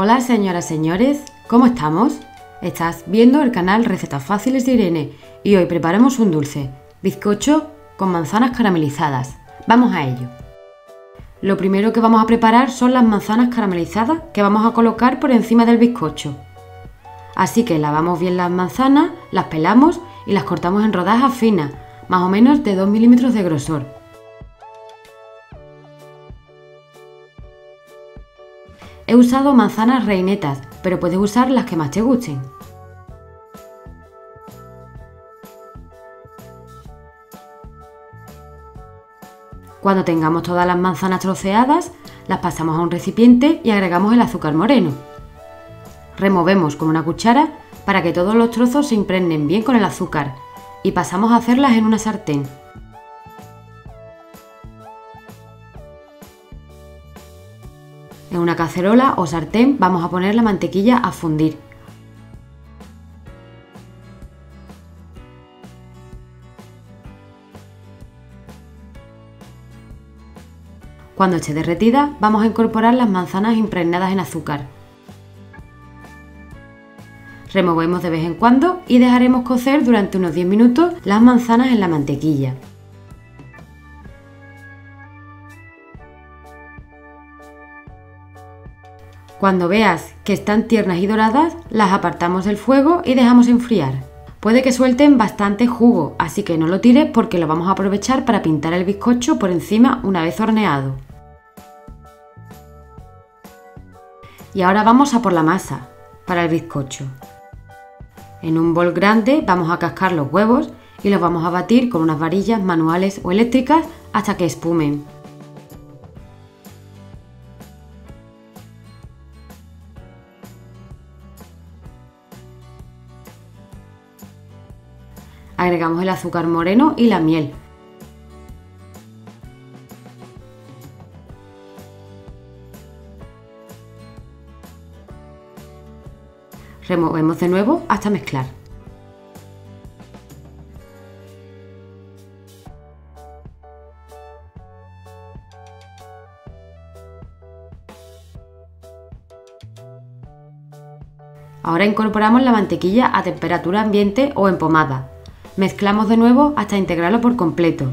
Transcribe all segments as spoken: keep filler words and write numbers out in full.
Hola señoras, señores, ¿cómo estamos? Estás viendo el canal Recetas Fáciles de Irene y hoy preparamos un dulce, bizcocho con manzanas caramelizadas. Vamos a ello. Lo primero que vamos a preparar son las manzanas caramelizadas que vamos a colocar por encima del bizcocho. Así que lavamos bien las manzanas, las pelamos y las cortamos en rodajas finas, más o menos de dos milímetros de grosor. He usado manzanas reinetas, pero puedes usar las que más te gusten. Cuando tengamos todas las manzanas troceadas, las pasamos a un recipiente y agregamos el azúcar moreno. Removemos con una cuchara para que todos los trozos se impregnen bien con el azúcar y pasamos a hacerlas en una sartén. En una cacerola o sartén vamos a poner la mantequilla a fundir. Cuando esté derretida, vamos a incorporar las manzanas impregnadas en azúcar. Removemos de vez en cuando y dejaremos cocer durante unos diez minutos las manzanas en la mantequilla. Cuando veas que están tiernas y doradas, las apartamos del fuego y dejamos enfriar. Puede que suelten bastante jugo, así que no lo tires porque lo vamos a aprovechar para pintar el bizcocho por encima una vez horneado. Y ahora vamos a por la masa para el bizcocho. En un bol grande vamos a cascar los huevos y los vamos a batir con unas varillas manuales o eléctricas hasta que espumen. Agregamos el azúcar moreno y la miel. Removemos de nuevo hasta mezclar. Ahora incorporamos la mantequilla a temperatura ambiente o en pomada. Mezclamos de nuevo hasta integrarlo por completo.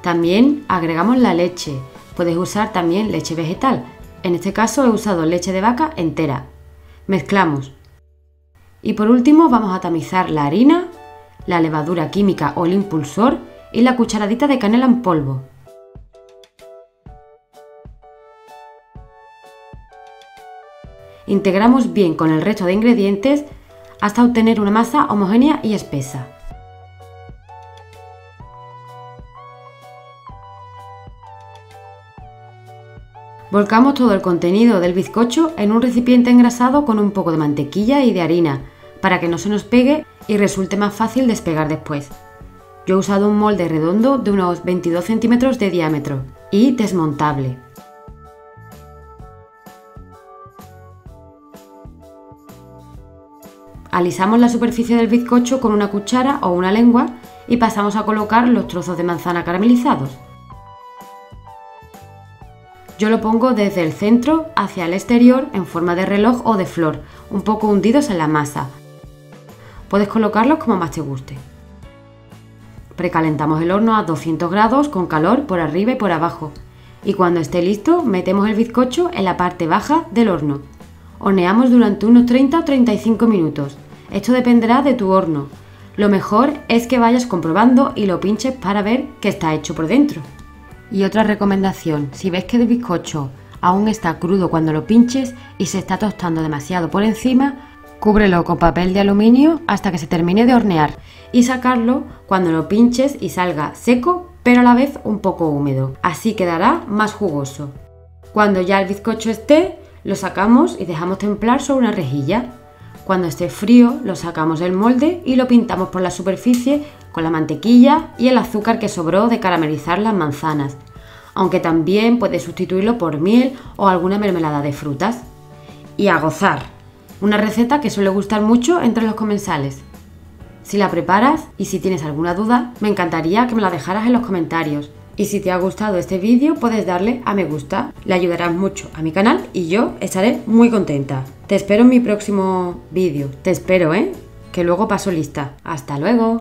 También agregamos la leche. Puedes usar también leche vegetal. En este caso he usado leche de vaca entera. Mezclamos. Y por último vamos a tamizar la harina, la levadura química o el impulsor y la cucharadita de canela en polvo. Integramos bien con el resto de ingredientes hasta obtener una masa homogénea y espesa. Volcamos todo el contenido del bizcocho en un recipiente engrasado con un poco de mantequilla y de harina para que no se nos pegue y resulte más fácil despegar después. Yo he usado un molde redondo de unos veintidós centímetros de diámetro y desmontable. Alisamos la superficie del bizcocho con una cuchara o una lengua y pasamos a colocar los trozos de manzana caramelizados. Yo lo pongo desde el centro hacia el exterior en forma de reloj o de flor, un poco hundidos en la masa. Puedes colocarlos como más te guste. Precalentamos el horno a doscientos grados con calor por arriba y por abajo y cuando esté listo metemos el bizcocho en la parte baja del horno. Horneamos durante unos treinta o treinta y cinco minutos. Esto dependerá de tu horno. Lo mejor es que vayas comprobando y lo pinches para ver que está hecho por dentro. Y otra recomendación, si ves que el bizcocho aún está crudo cuando lo pinches y se está tostando demasiado por encima, cúbrelo con papel de aluminio hasta que se termine de hornear y sacarlo cuando lo pinches y salga seco, pero a la vez un poco húmedo. Así quedará más jugoso. Cuando ya el bizcocho esté, lo sacamos y dejamos templar sobre una rejilla. Cuando esté frío, lo sacamos del molde y lo pintamos por la superficie con la mantequilla y el azúcar que sobró de caramelizar las manzanas, aunque también puedes sustituirlo por miel o alguna mermelada de frutas. Y a gozar, una receta que suele gustar mucho entre los comensales. Si la preparas y si tienes alguna duda, me encantaría que me la dejaras en los comentarios. Y si te ha gustado este vídeo, puedes darle a me gusta, le ayudarás mucho a mi canal y yo estaré muy contenta. Te espero en mi próximo vídeo, te espero, ¿eh? Que luego paso lista. ¡Hasta luego!